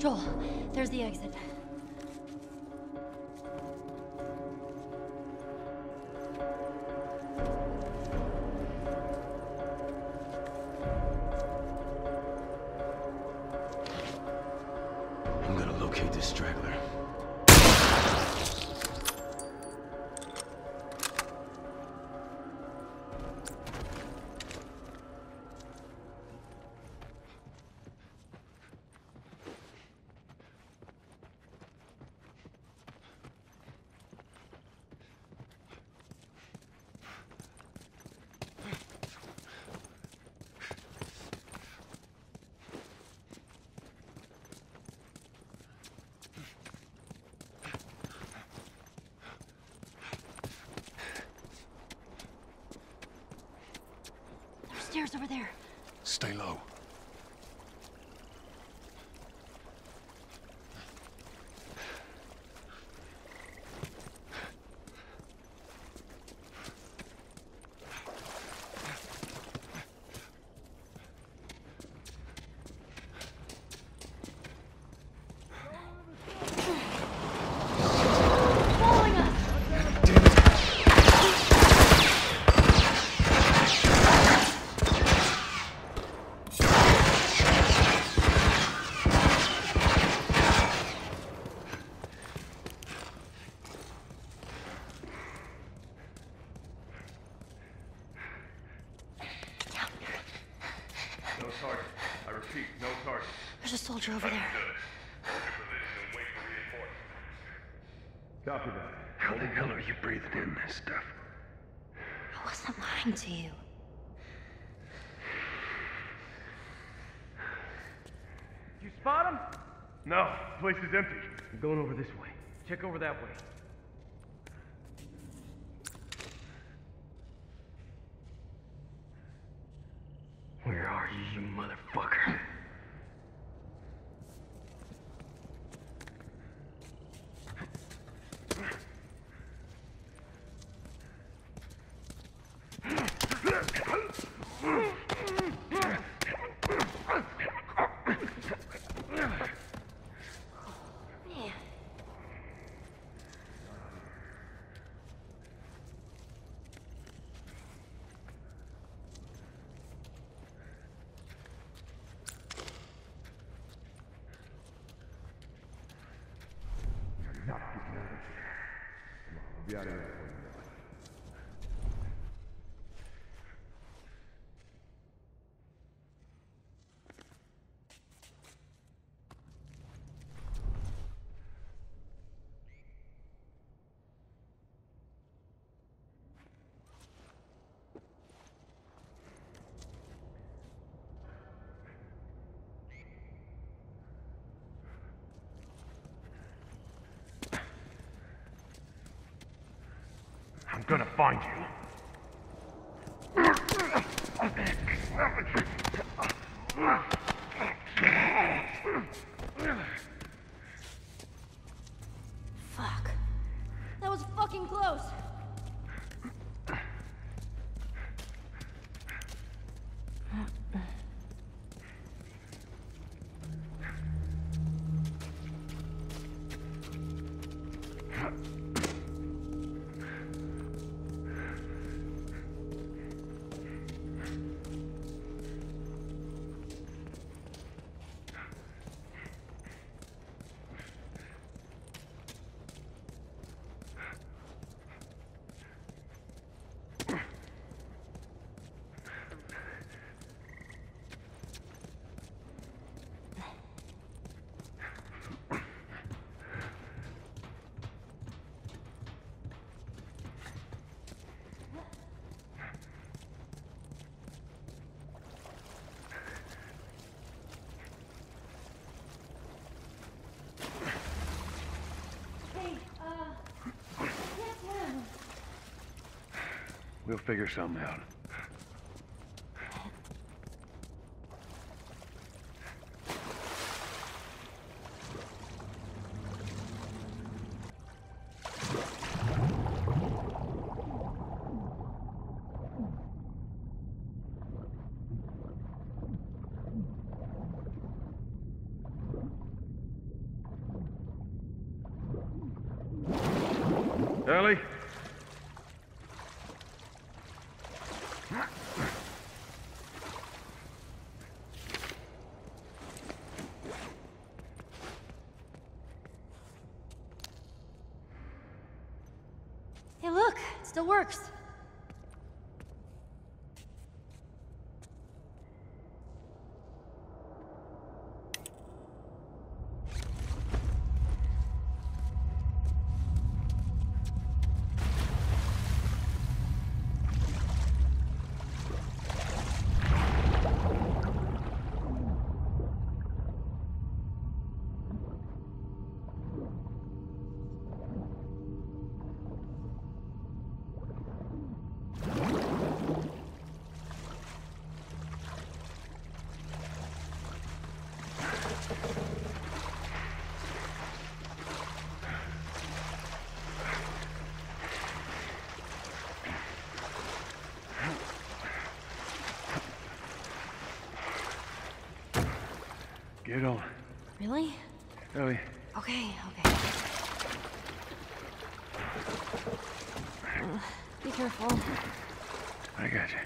Joel, there's the exit. I'm gonna locate this straggler. Stairs over there. Stay low. There's a soldier over there. Copy that. How the hell are you breathing in this stuff? I wasn't lying to you. Did you spot him? No, the place is empty. I'm going over this way. Check over that way. Where are you, you motherfucker? Got it. I'm gonna find you. Fuck. That was fucking close. We'll figure something out. Charlie. Hey, look, it still works. Get on. Really? Really. Okay, okay. Be careful. I got you.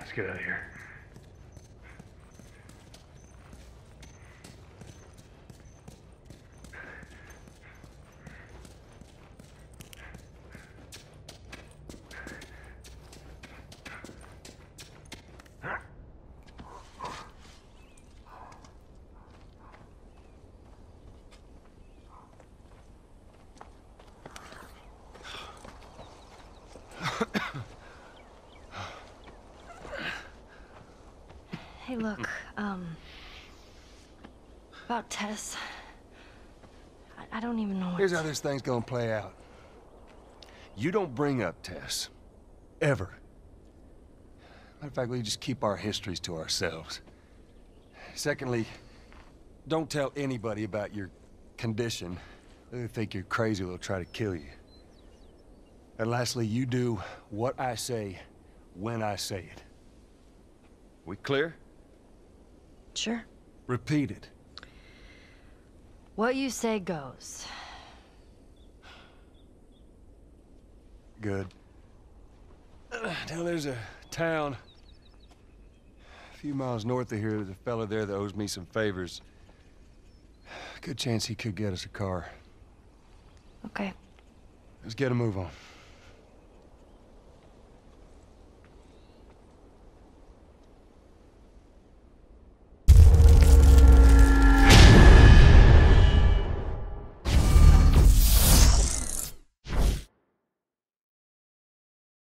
Let's get out of here. Hey, look, about Tess, I don't even know. Here's how this thing's gonna play out. You don't bring up Tess, ever. Matter of fact, we just keep our histories to ourselves. Secondly, don't tell anybody about your condition. They think you're crazy, they'll try to kill you. And lastly, you do what I say, when I say it. We clear? Sure. Repeat it. What you say goes. Good. Now there's a town a few miles north of here. There's a fella there that owes me some favors. Good chance he could get us a car. Okay. Let's get a move on.